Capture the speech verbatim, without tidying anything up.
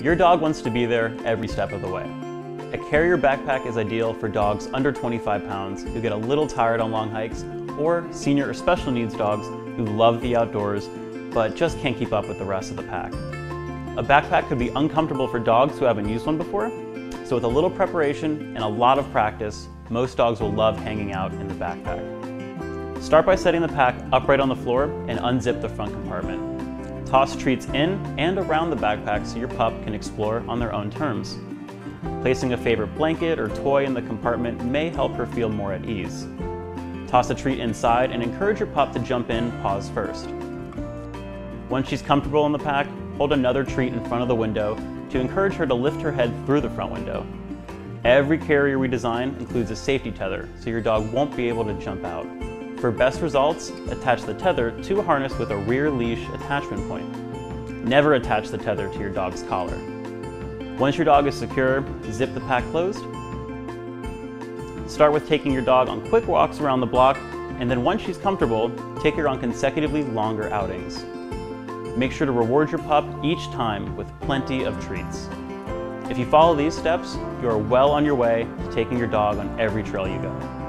Your dog wants to be there every step of the way. A carrier backpack is ideal for dogs under twenty-five pounds who get a little tired on long hikes, or senior or special needs dogs who love the outdoors but just can't keep up with the rest of the pack. A backpack could be uncomfortable for dogs who haven't used one before, so with a little preparation and a lot of practice, most dogs will love hanging out in the backpack. Start by setting the pack upright on the floor and unzip the front compartment. Toss treats in and around the backpack so your pup can explore on their own terms. Placing a favorite blanket or toy in the compartment may help her feel more at ease. Toss a treat inside and encourage your pup to jump in paws first. Once she's comfortable in the pack, hold another treat in front of the window to encourage her to lift her head through the front window. Every carrier we design includes a safety tether so your dog won't be able to jump out. For best results, attach the tether to a harness with a rear leash attachment point. Never attach the tether to your dog's collar. Once your dog is secure, zip the pack closed. Start with taking your dog on quick walks around the block, and then once she's comfortable, take her on consecutively longer outings. Make sure to reward your pup each time with plenty of treats. If you follow these steps, you are well on your way to taking your dog on every trail you go.